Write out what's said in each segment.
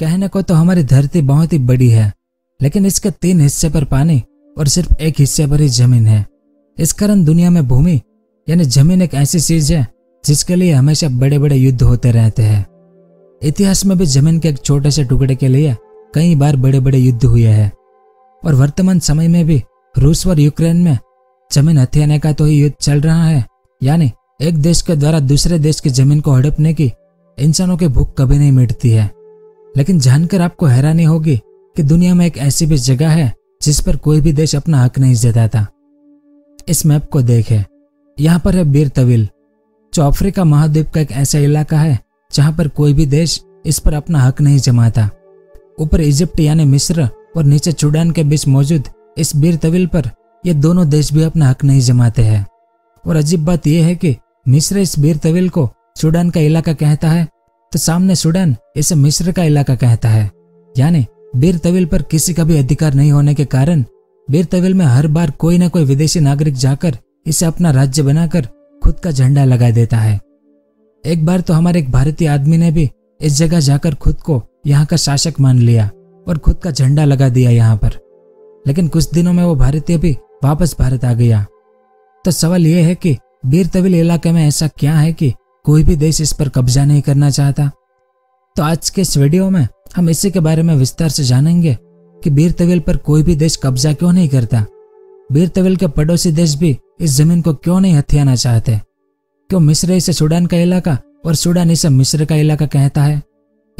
कहने को तो हमारी धरती बहुत ही बड़ी है, लेकिन इसके 3 हिस्से पर पानी और सिर्फ 1 हिस्से पर ही जमीन है। इस कारण दुनिया में भूमि यानी जमीन एक ऐसी चीज है जिसके लिए हमेशा बड़े बड़े युद्ध होते रहते हैं। इतिहास में भी जमीन के एक छोटे से टुकड़े के लिए कई बार बड़े बड़े युद्ध हुए हैं, और वर्तमान समय में भी रूस और यूक्रेन में जमीन हथियाने का तो ही युद्ध चल रहा है। यानी एक देश के द्वारा दूसरे देश की जमीन को हड़पने की इंसानों की भूख कभी नहीं मिटती है। लेकिन जानकर आपको हैरानी होगी कि दुनिया में एक ऐसी भी जगह है जिस पर कोई भी देश अपना हक नहीं जताता। इस मैप को देखें, यहाँ पर है बीर तवील, जो अफ्रीका महाद्वीप का एक ऐसा इलाका है जहाँ पर कोई भी देश इस पर अपना हक नहीं जमाता। ऊपर इजिप्ट यानी मिस्र और नीचे सूडान के बीच मौजूद इस बीर तवील पर ये दोनों देश भी अपना हक नहीं जमाते हैं। और अजीब बात यह है कि मिस्र इस बीर तवील को सूडान का इलाका कहता है, तो सामने सूडान इसे मिस्र का इलाका कहता है। यानी बीर तवील पर किसी का भी अधिकार नहीं होने के कारण बीर तवील में हर बार कोई ना कोई विदेशी नागरिक जाकर इसे अपना राज्य बनाकर खुद का झंडा लगा देता है। एक बार तो हमारे एक भारतीय आदमी ने भी इस जगह जाकर खुद को यहाँ का शासक मान लिया और खुद का झंडा लगा दिया यहाँ पर, लेकिन कुछ दिनों में वो भारतीय भी वापस भारत आ गया। तो सवाल यह है कि बीर तवील इलाके में ऐसा क्या है कि कोई भी देश इस पर कब्जा नहीं करना चाहता। तो आज के इस वीडियो में हम इसी के बारे में विस्तार से जानेंगे कि बीर तवील पर कोई भी देश कब्जा क्यों नहीं करता, बीर तवील के पड़ोसी देश भी इस जमीन को क्यों नहीं हथियाना चाहते, क्यों मिस्र इसे सूडान का इलाका और सूडान इसे मिस्र का इलाका कहता है,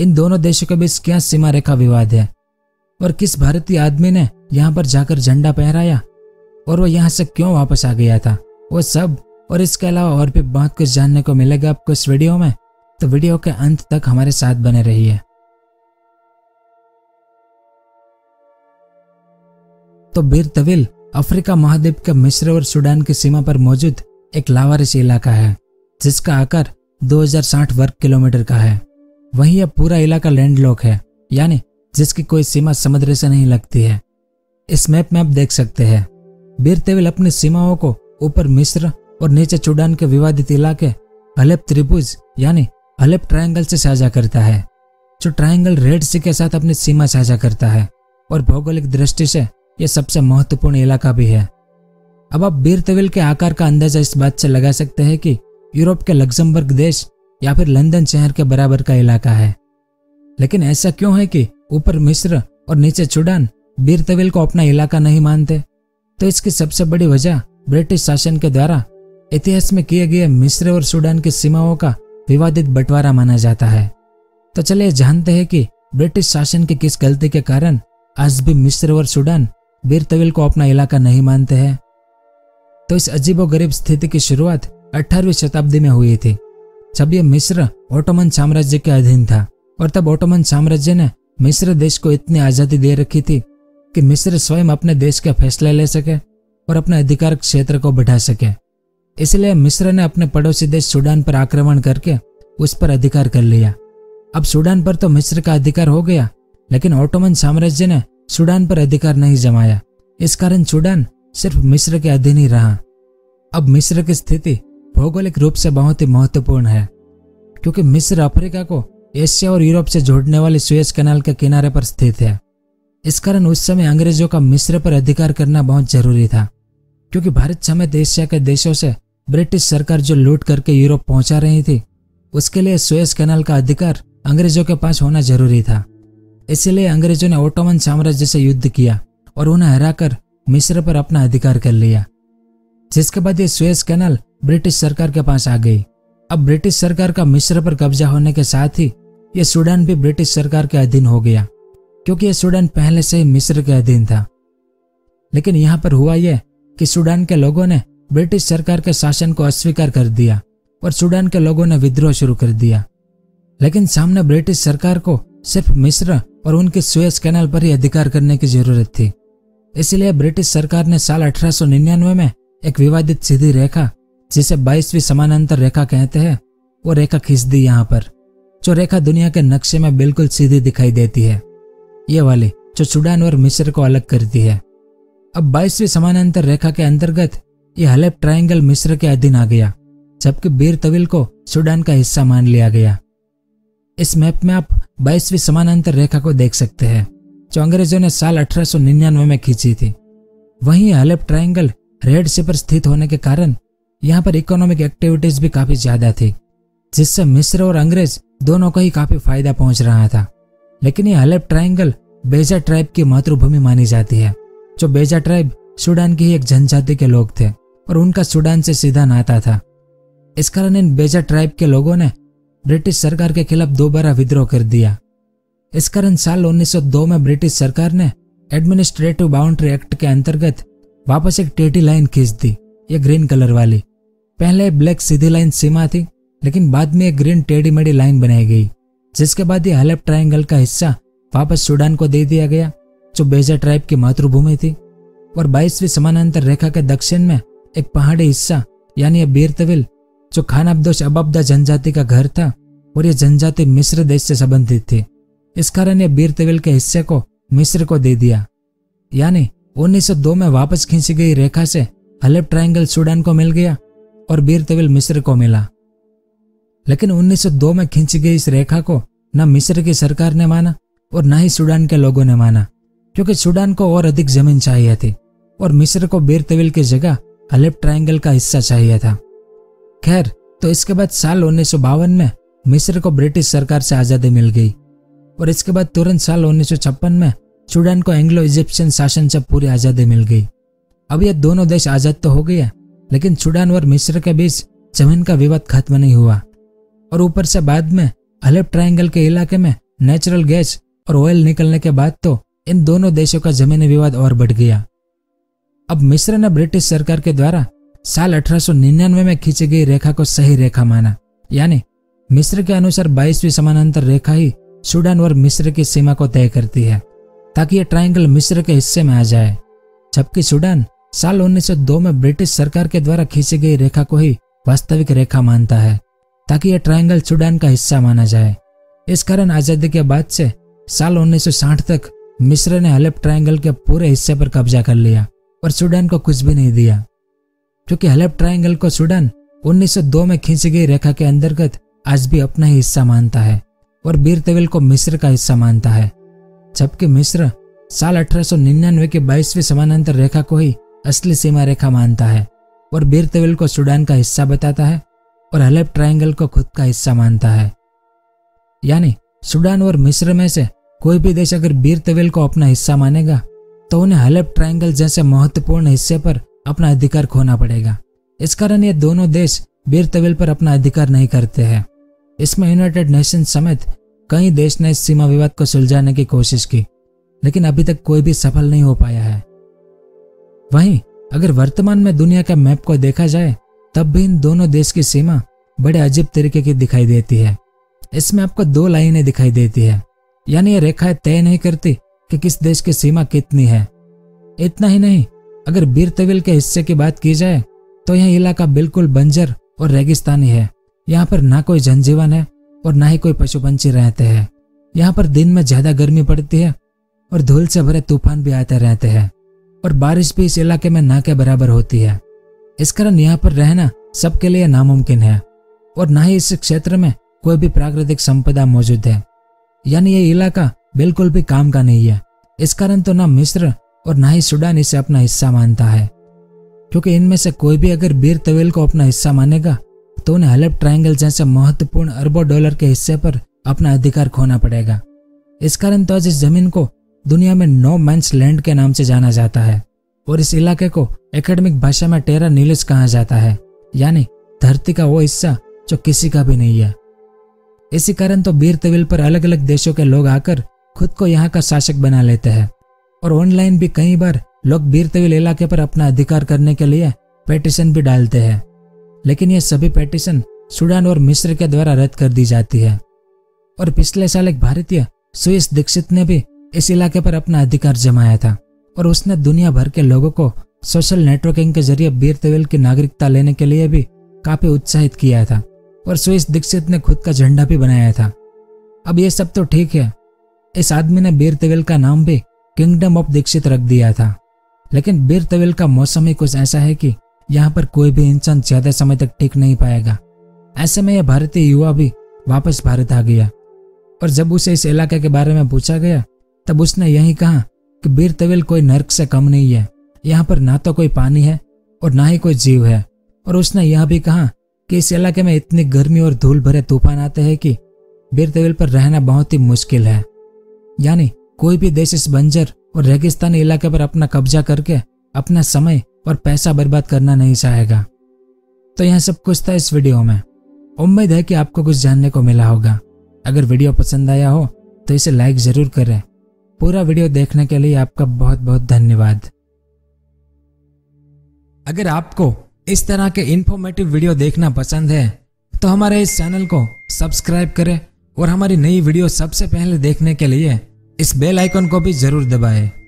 इन दोनों देशों के बीच क्या सीमा रेखा विवाद है, और किस भारतीय आदमी ने यहाँ पर जाकर झंडा फहराया और वो यहाँ से क्यों वापस आ गया था। वो सब और इसके अलावा और भी बहुत कुछ जानने को मिलेगा आपको इस वीडियो में, तो वीडियो के अंत तक हमारे साथ बने रहिए। तो बीर तवील अफ्रीका महाद्वीप के मिस्र और सूडान की सीमा पर मौजूद एक लावारिस इलाका है जिसका आकार 2060 वर्ग किलोमीटर का है। वहीं यह पूरा इलाका लैंडलॉक है, यानी जिसकी कोई सीमा समुद्र से नहीं लगती है। इस मैप में आप देख सकते हैं बीर तवील अपनी सीमाओं को ऊपर मिस्र और नीचे सूडान के विवादित इलाके हलेब त्रिभुज यानी हलेब ट्रायंगल से साझा करता है, जो ट्रायंगल रेड सी के साथ अपनी सीमा साझा करता है, और भौगोलिक दृष्टि से यह सबसे महत्वपूर्ण इलाका भी है। अब आप बीर तवील के आकार का अंदाजा इस बात से लगा सकते हैं कि यूरोप के लग्जमबर्ग देश या फिर लंदन शहर के बराबर का इलाका है। लेकिन ऐसा क्यों है कि ऊपर मिस्र और नीचे सूडान बीर तवील को अपना इलाका नहीं मानते? तो इसकी सबसे बड़ी वजह ब्रिटिश शासन के द्वारा इतिहास में किए गए मिस्र और सूडान की सीमाओं का विवादित बंटवारा माना जाता है। तो चलिए जानते हैं कि ब्रिटिश शासन की किस गलती के कारण आज भी मिस्र और सूडान बीर तवील को अपना इलाका नहीं मानते हैं। तो इस अजीबोगरीब स्थिति की शुरुआत 18वीं शताब्दी में हुई थी, जब यह मिस्र ओटोमन साम्राज्य के अधीन था, और तब ओटोमन साम्राज्य ने मिस्र देश को इतनी आज़ादी दे रखी थी कि मिस्र स्वयं अपने देश के फैसले ले सके और अपने अधिकार क्षेत्र को बढ़ा सके। इसलिए मिस्र ने अपने पड़ोसी देश सूडान पर आक्रमण करके उस पर अधिकार कर लिया। अब सूडान पर तो मिस्र का अधिकार हो गया, लेकिन ओटोमन साम्राज्य ने सूडान पर अधिकार नहीं जमाया। इस कारण सूडान सिर्फ मिस्र के अधीन ही रहा। अब मिस्र की स्थिति भौगोलिक रूप से बहुत ही महत्वपूर्ण है, क्योंकि मिस्र अफ्रीका को एशिया और यूरोप से जोड़ने वाले सुएज कैनाल के किनारे पर स्थित है। इस कारण उस समय अंग्रेजों का मिस्र पर अधिकार करना बहुत जरूरी था, क्योंकि भारत समेत एशिया के देशों से ब्रिटिश सरकार जो लूट करके यूरोप पहुंचा रही थी, उसके लिए सुएज कैनाल का अधिकार अंग्रेजों के पास होना जरूरी था। इसलिए अंग्रेजों ने ओटोमन साम्राज्य से युद्ध किया और उन्हें हराकर मिस्र पर अपना अधिकार कर लिया, जिसके बाद ये सुएज कैनाल ब्रिटिश सरकार के पास आ गई। अब ब्रिटिश सरकार का मिस्र पर कब्जा होने के साथ ही यह सूडान भी ब्रिटिश सरकार के अधीन हो गया, क्योंकि यह सूडान पहले से ही मिस्र के अधीन था। लेकिन यहाँ पर हुआ यह कि सूडान के लोगों ने ब्रिटिश सरकार के शासन को अस्वीकार कर दिया और सूडान के लोगों ने विद्रोह शुरू कर दिया। लेकिन सामने ब्रिटिश सरकार को सिर्फ मिस्र और उनके सुएज कैनाल पर ही अधिकार करने की जरूरत थी। इसलिए ब्रिटिश सरकार ने साल 1899 में एक विवादित सीधी रेखा, जिसे 22वीं समानांतर रेखा कहते हैं, वो रेखा खींच दी यहाँ पर, जो रेखा दुनिया के नक्शे में बिल्कुल सीधी दिखाई देती है, ये वाली जो सूडान और मिस्र को अलग करती है। अब 22वीं समानांतर रेखा के अंतर्गत ये हलेब ट्रायंगल मिस्र के अधीन आ गया, जबकि बीर तवील को सूडान का हिस्सा मान लिया गया। इस मैप में आप 22वीं समानांतर रेखा को देख सकते हैं जो अंग्रेजों ने साल 1899 में खींची थी। वहीं हलेब ट्रायंगल रेड सी पर स्थित होने के कारण यहाँ पर इकोनॉमिक एक्टिविटीज भी काफी ज्यादा थी, जिससे मिस्र और अंग्रेज दोनों को ही काफी फायदा पहुंच रहा था। लेकिन यह हलेब ट्रायंगल बेजा ट्राइब की मातृभूमि मानी जाती है, जो बेजा ट्राइब सूडान की ही एक जनजाति के लोग थे और उनका सूडान से सीधा नाता था। इस कारण इन बेजा ट्राइब के लोगों ने ब्रिटिश सरकार के खिलाफ दोबारा विद्रोह कर दिया। इस कारण साल 1902 में ब्रिटिश सरकार ने एडमिनिस्ट्रेटिव बाउंड्री एक्ट के अंतर्गत वापस एक टेढ़ी लाइन खींच दी, ये ग्रीन कलर वाली। पहले ब्लैक सीधी लाइन सीमा थी, लेकिन बाद में एक ग्रीन टेढ़ी मेढ़ी लाइन बनाई गई, जिसके बाद ये हलेब ट्रायंगल का हिस्सा वापस सूडान को दे दिया गया, जो बेजा ट्राइब की मातृभूमि थी। और 22वीं समानांतर रेखा के दक्षिण में एक पहाड़ी हिस्सा यानी बीर तवील, जो खान अब्दोश अबाबदा जनजाति का घर था और यह जनजाति मिस्र देश से संबंधित थी, इस कारण यह बीर तवील के हिस्से को मिस्र को दे दिया। यानी 1902 में वापस खींची गई रेखा से हलेब ट्रायंगल सूडान को मिल गया और बीर तवील मिस्र को मिला। लेकिन 1902 में खींची गई इस रेखा को न मिस्र की सरकार ने माना और न ही सूडान के लोगों ने माना, क्योंकि सूडान को और अधिक जमीन चाहिए थी और मिस्र को बीर तवील की जगह हलेब ट्रायंगल का हिस्सा चाहिए था। खैर, तो इसके बाद साल 1952 में मिस्र को ब्रिटिश सरकार से आज़ादी मिल गई और इसके बाद तुरंत साल 1956 में सूडान को एंग्लो इजिप्शियन शासन से पूरी आज़ादी मिल गई। अब ये दोनों देश आज़ाद तो हो गए, लेकिन सूडान और मिस्र के बीच जमीन का विवाद खत्म नहीं हुआ। और ऊपर से बाद में हलेब ट्रायंगल के इलाके में नेचुरल गैस और ऑयल निकलने के बाद तो इन दोनों देशों का जमीनी विवाद और बढ़ गया। अब मिस्र ने ब्रिटिश सरकार के द्वारा साल 1899 में खींची गई रेखा को सही रेखा माना, यानी मिस्र के अनुसार 22वीं समानांतर रेखा ही सूडान और मिस्र की सीमा को तय करती है, ताकि यह ट्रायंगल मिस्र के हिस्से में आ जाए। जबकि सूडान साल 1902 में ब्रिटिश सरकार के द्वारा खींची गई रेखा को ही वास्तविक रेखा मानता है, ताकि यह ट्रायंगल सूडान का हिस्सा माना जाए। इस कारण आज़ादी के बाद से साल 1960 तक मिस्र ने हलेब ट्रायंगल के पूरे हिस्से पर कब्जा कर लिया और सूडान को कुछ भी नहीं दिया, क्योंकि हलेब ट्रायंगल को सूडान 1902 में खींची गई रेखा के अंतर्गत आज भी अपना ही हिस्सा मानता है और बीर तवील को मिस्र का हिस्सा मानता है। जबकि मिस्र साल 1899 के 22वीं समानांतर रेखा को ही असली सीमा रेखा मानता है और बीर तवील को सूडान का हिस्सा बताता है और हलेब ट्रायंगल को खुद का हिस्सा मानता है। यानी सूडान और मिस्र में से कोई भी देश अगर बीर तवील को अपना हिस्सा मानेगा तो उन्हें हलेब ट्रायंगल जैसे महत्वपूर्ण हिस्से पर अपना अधिकार खोना पड़ेगा। इस कारण ये दोनों देश बीर तवील पर अपना अधिकार नहीं करते हैं। इसमें यूनाइटेड नेशन समेत कई देश ने इस सीमा विवाद को सुलझाने की कोशिश की, लेकिन अभी तक कोई भी सफल नहीं हो पाया है। वहीं अगर वर्तमान में दुनिया के मैप को देखा जाए तब भी इन दोनों देश की सीमा बड़े अजीब तरीके की दिखाई देती है। इसमें आपको दो लाइनें दिखाई देती है, यानी ये रेखाएं तय नहीं करती कि किस देश की सीमा कितनी है। इतना ही नहीं, अगर बीर तवील के हिस्से की बात की जाए तो यह इलाका बिल्कुल बंजर और रेगिस्तानी है। यहाँ पर ना कोई जनजीवन है और ना ही कोई पशु पंछी रहते हैं। यहाँ पर दिन में ज्यादा गर्मी पड़ती है और धूल से भरे तूफान भी आते रहते हैं और बारिश भी इस इलाके में ना के बराबर होती है। इस कारण यहाँ पर रहना सबके लिए नामुमकिन है और ना ही इस क्षेत्र में कोई भी प्राकृतिक संपदा मौजूद है। यानी ये इलाका बिल्कुल भी काम का नहीं है। इस कारण तो ना मिस्र और ना ही सूडान इसे अपना हिस्सा मानता है, क्योंकि इनमें से कोई भी अगर बीर तवील को अपना हिस्सा मानेगा तो उन्हें हलेब ट्रायंगल जैसे महत्वपूर्ण अरबों डॉलर के हिस्से पर अपना अधिकार खोना पड़ेगा। इस कारण तो आज इस जमीन को दुनिया में नो मैंस लैंड के नाम से जाना जाता है और इस इलाके को एकेडमिक भाषा में टेरा नीलियस कहा जाता है, यानी धरती का वो हिस्सा जो किसी का भी नहीं है। इसी कारण तो बीर तवील पर अलग अलग देशों के लोग आकर खुद को यहाँ का शासक बना लेते हैं और ऑनलाइन भी कई बार लोग बीर तवील इलाके पर अपना अधिकार करने के लिए पेटिशन भी डालते हैं, लेकिन ये सभी पेटिशन सूडान और मिस्र के द्वारा रद्द कर दी जाती है। और पिछले साल एक भारतीय सुयश दीक्षित ने भी इस इलाके पर अपना अधिकार जमाया था और उसने दुनिया भर के लोगों को सोशल नेटवर्किंग के जरिए बीर तवील की नागरिकता लेने के लिए भी काफी उत्साहित किया था और सुयश दीक्षित ने खुद का झंडा भी बनाया था। अब ये सब तो ठीक है, इस आदमी ने बीर तवील का नाम भी किंगडम ऑफ दीक्षित रख दिया था, लेकिन बीर तवील का मौसम ही कुछ ऐसा है कि यहाँ पर कोई भी इंसान ज्यादा समय तक टिक नहीं पाएगा। ऐसे में यह भारतीय युवा भी वापस भारत आ गया और जब उसे इस इलाके के बारे में पूछा गया तब उसने यही कहा कि बीर तवील कोई नर्क से कम नहीं है, यहाँ पर ना तो कोई पानी है और ना ही कोई जीव है। और उसने यह भी कहा कि इस इलाके में इतनी गर्मी और धूल भरे तूफान आते हैं कि बीर तवील पर रहना बहुत ही मुश्किल है। यानी कोई भी देश इस बंजर और रेगिस्तानी इलाके पर अपना कब्जा करके अपना समय और पैसा बर्बाद करना नहीं चाहेगा। तो यह सब कुछ था इस वीडियो में। उम्मीद है कि आपको कुछ जानने को मिला होगा। अगर वीडियो पसंद आया हो तो इसे लाइक जरूर करें। पूरा वीडियो देखने के लिए आपका बहुत बहुत धन्यवाद। अगर आपको इस तरह के इंफॉर्मेटिव वीडियो देखना पसंद है तो हमारे इस चैनल को सब्सक्राइब करें और हमारी नई वीडियो सबसे पहले देखने के लिए इस बेल आइकन को भी जरूर दबाएं।